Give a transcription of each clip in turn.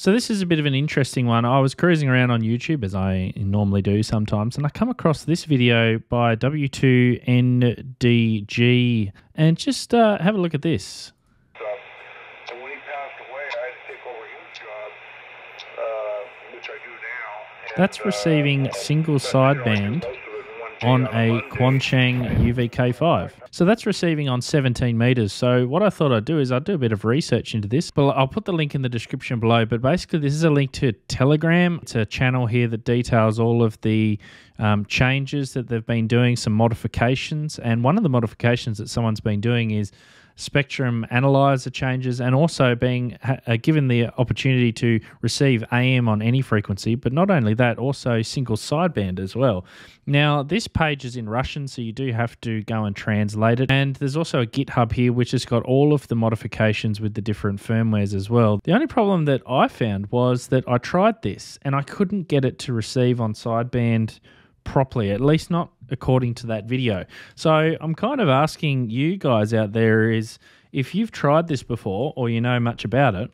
So this is a bit of an interesting one. I was cruising around on YouTube, as I normally do sometimes, and I come across this video by W2NDG, and just have a look at this. So when he passed away, I had to take over his job, which I do now. And that's receiving single sideband on a Quansheng UV-K5. So that's receiving on 17 meters. So what I thought I'd do is I'd do a bit of research into this, but I'll put the link in the description below. But basically this is a link to Telegram. It's a channel here that details all of the changes that they've been doing, some modifications. And one of the modifications that someone's been doing is spectrum analyzer changes, and also being given the opportunity to receive AM on any frequency, but not only that, also single sideband as well. Now, this page is in Russian, so you do have to go and translate it. And there's also a GitHub here, which has got all of the modifications with the different firmwares as well. The only problem that I found was that I tried this and I couldn't get it to receive on sideband properly, at least not according to that video. So I'm kind of asking you guys out there is, if you've tried this before or you know much about it,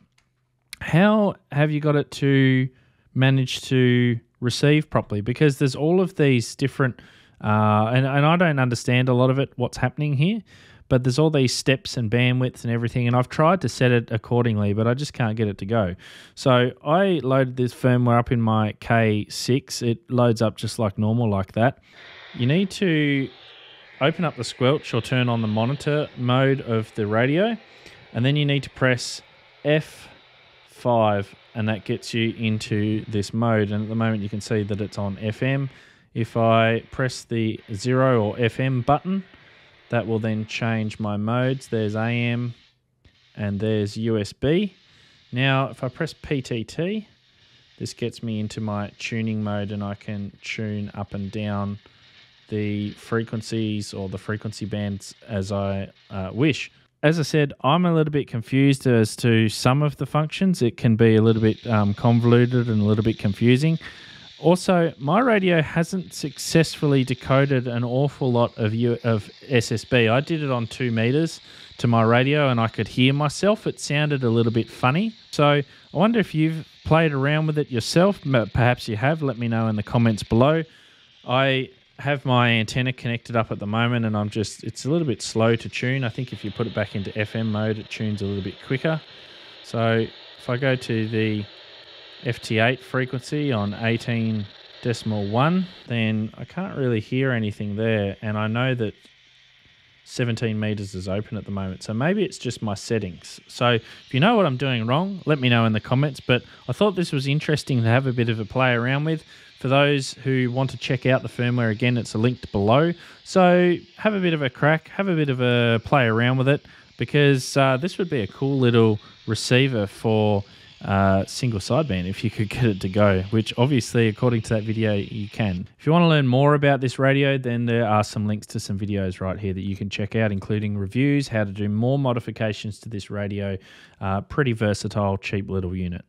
how have you got it to manage to receive properly? Because there's all of these different, and I don't understand a lot of it, what's happening here, but there's all these steps and bandwidths and everything, and I've tried to set it accordingly, but I just can't get it to go. So I loaded this firmware up in my K6. It loads up just like normal like that. You need to open up the squelch or turn on the monitor mode of the radio, and then you need to press F5, and that gets you into this mode. And at the moment you can see that it's on FM. If I press the 0 or FM button, that will then change my modes. There's AM and there's USB. Now, if I press PTT, this gets me into my tuning mode, and I can tune up and down the frequencies or the frequency bands as I wish. As I said, I'm a little bit confused as to some of the functions. It can be a little bit convoluted and a little bit confusing. Also, my radio hasn't successfully decoded an awful lot of SSB. I did it on 2 meters to my radio, and I could hear myself. It sounded a little bit funny. So I wonder if you've played around with it yourself. Perhaps you have. Let me know in the comments below. I have my antenna connected up at the moment, and it's a little bit slow to tune. I think if you put it back into FM mode, it tunes a little bit quicker. So if I go to the FT8 frequency on 18.1, then I can't really hear anything there, and I know that 17 meters is open at the moment, so maybe it's just my settings. So if you know what I'm doing wrong, let me know in the comments, but I thought this was interesting to have a bit of a play around with. For those who want to check out the firmware, again, it's linked below. So have a bit of a crack, have a bit of a play around with it, because this would be a cool little receiver for single sideband if you could get it to go, which obviously according to that video you can. If you want to learn more about this radio, then there are some links to some videos right here that you can check out, including reviews, how to do more modifications to this radio. Pretty versatile, cheap little unit.